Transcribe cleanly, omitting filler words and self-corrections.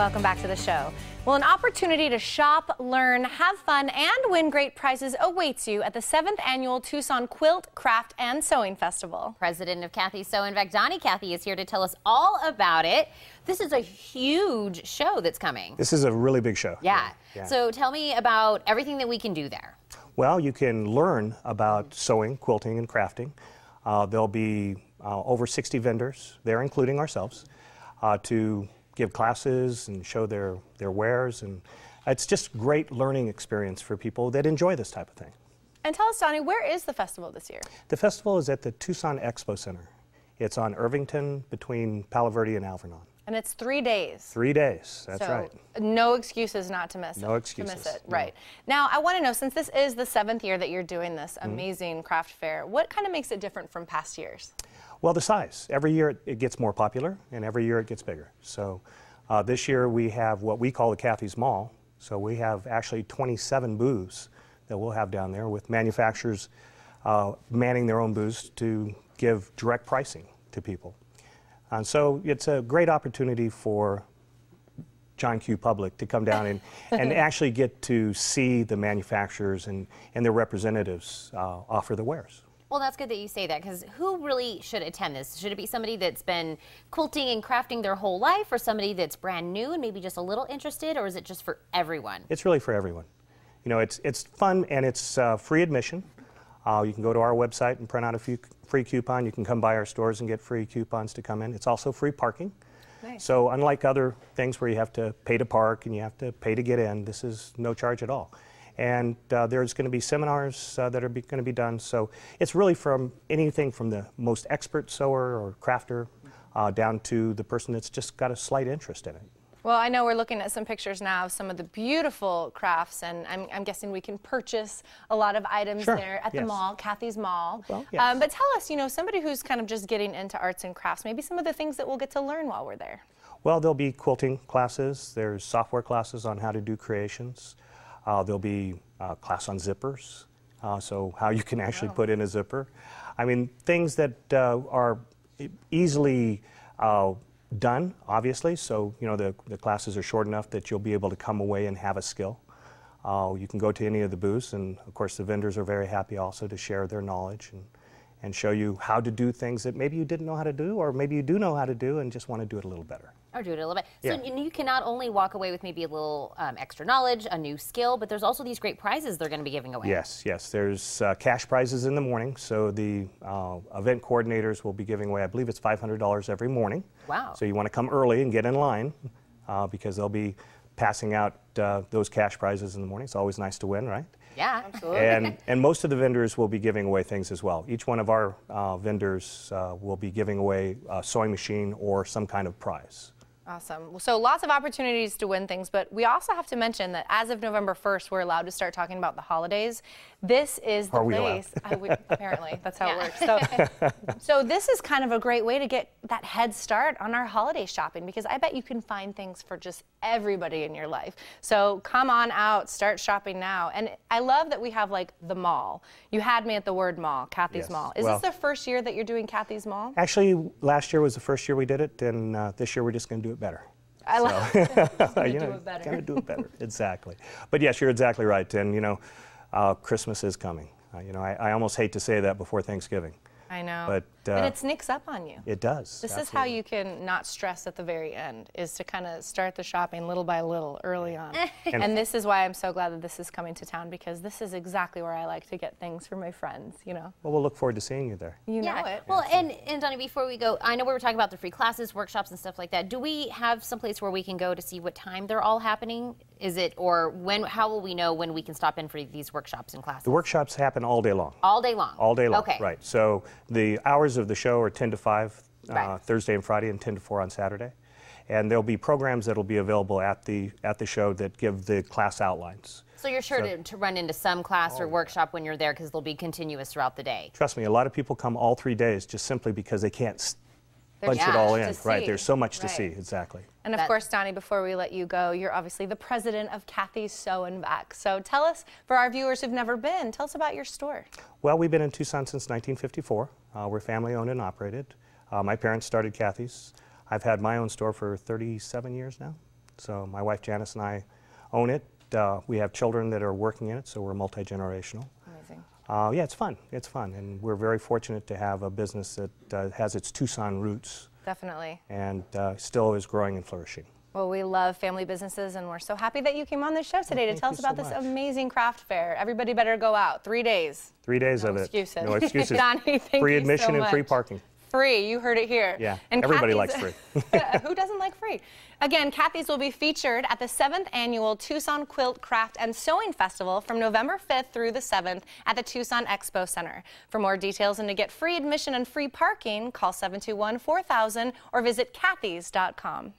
Welcome back to the show. Well, an opportunity to shop, learn, have fun, and win great prizes awaits you at the 7th Annual Tucson Quilt, Craft, and Sewing Festival. President of Cathey's Sew and Vac, Donnie Cathey, is here to tell us all about it. This is a huge show that's coming. This is a really big show. Yeah. So tell me about everything that we can do there. Well, you can learn about sewing, quilting, and crafting. There'll be over 60 vendors there, including ourselves, to give classes and show their wares, and it's just great learning experience for people that enjoy this type of thing. And tell us, Donnie, where is the festival this year? The festival is at the Tucson Expo Center. It's on Irvington between Palo Verde and Alvernon. And it's 3 days. 3 days, that's right. No excuses not to miss it. No excuses. To miss it, right. Now, I want to know, since this is the 7th year that you're doing this amazing craft fair, what kind of makes it different from past years? Well, the size. Every year it gets more popular, and every year it gets bigger. So this year we have what we call the Cathey's Mall. So we have actually 27 booths that we'll have down there, with manufacturers manning their own booths to give direct pricing to people. And so it's a great opportunity for John Q. Public to come down and actually get to see the manufacturers and their representatives offer the wares. Well, that's good that you say that, because who really should attend this? Should it be somebody that's been quilting and crafting their whole life, or somebody that's brand new and maybe just a little interested, or is it just for everyone? It's really for everyone. You know, it's fun, and it's free admission. You can go to our website and print out a free coupon. You can come by our stores and get free coupons to come in. It's also free parking. Nice. So unlike other things where you have to pay to park and you have to pay to get in, this is no charge at all. And there's going to be seminars that are going to be done. So it's really from anything from the most expert sewer or crafter down to the person that's just got a slight interest in it. Well, I know we're looking at some pictures now of some of the beautiful crafts, and I'm guessing we can purchase a lot of items there at the mall, Cathey's Mall. Well, but tell us, you know, somebody who's kind of just getting into arts and crafts, maybe some of the things that we'll get to learn while we're there. Well, there'll be quilting classes. There's software classes on how to do creations. There'll be a class on zippers, so how you can actually put in a zipper. I mean, things that are easily done, obviously, so you know the classes are short enough that you'll be able to come away and have a skill. You can go to any of the booths, and of course the vendors are very happy also to share their knowledge and show you how to do things that maybe you didn't know how to do, or maybe you do know how to do and just want to do it a little better. Or do it a little bit. So you can not only walk away with maybe a little extra knowledge, a new skill, but there's also these great prizes they're going to be giving away. Yes. There's cash prizes in the morning, so the event coordinators will be giving away, I believe it's $500 every morning. Wow. So you want to come early and get in line because they'll be passing out those cash prizes in the morning. It's always nice to win, right? Yeah, absolutely. And most of the vendors will be giving away things as well. Each one of our vendors will be giving away a sewing machine or some kind of prize. Awesome. So lots of opportunities to win things, but we also have to mention that as of November 1st, we're allowed to start talking about the holidays. This is the place. Apparently, that's how it works. So this is kind of a great way to get that head start on our holiday shopping, because I bet you can find things for just everybody in your life. So come on out, start shopping now. And I love that we have like the mall. You had me at the word mall, Cathey's Mall. Is this the first year that you're doing Cathey's Mall? Actually, last year was the first year we did it, and this year we're just going to do it better. I love it. You know, gotta do it better. Exactly. But yes, you're exactly right. And you know, Christmas is coming. You know, I almost hate to say that before Thanksgiving. I know. But it sneaks up on you. It does. This is how you can not stress at the very end, is to kind of start the shopping little by little early on. And this is why I'm so glad that this is coming to town, because this is exactly where I like to get things for my friends, you know. Well, we'll look forward to seeing you there. You know it. Well, and Donnie, before we go, I know we were talking about the free classes, workshops, and stuff like that. Do we have some place where we can go to see what time they're all happening? Is it, or when? How will we know when we can stop in for these workshops and classes? The workshops happen all day long. All day long? All day long, right. So the hours of the show are 10 to 5 Thursday and Friday, and 10 to 4 on Saturday. And there'll be programs that'll be available at the show that give the class outlines. So you're sure to run into some class or workshop when you're there, because they'll be continuous throughout the day. Trust me, a lot of people come all 3 days just simply because they can't bunch it all in. Right, there's so much to see, exactly. And of course, Donnie, before we let you go, you're obviously the president of Cathey's Sew and Vac. So tell us, for our viewers who've never been, tell us about your store. Well, we've been in Tucson since 1954. We're family owned and operated. My parents started Cathey's. I've had my own store for 37 years now. So my wife Janice and I own it. We have children that are working in it, so we're multi-generational. Amazing. Yeah, it's fun. It's fun, and we're very fortunate to have a business that has its Tucson roots. Definitely. And still is growing and flourishing. Well, we love family businesses, and we're so happy that you came on this show today to tell us about this amazing craft fair. Everybody better go out. 3 days. 3 days of it. Excuses. No excuses. Donnie, thank free admission and free parking. Free. You heard it here. Yeah. And everybody likes free. Who doesn't like free? Again, Cathey's will be featured at the 7th Annual Tucson Quilt, Craft, and Sewing Festival from November 5th through the 7th at the Tucson Expo Center. For more details and to get free admission and free parking, call 721-4000 or visit Cathey's.com.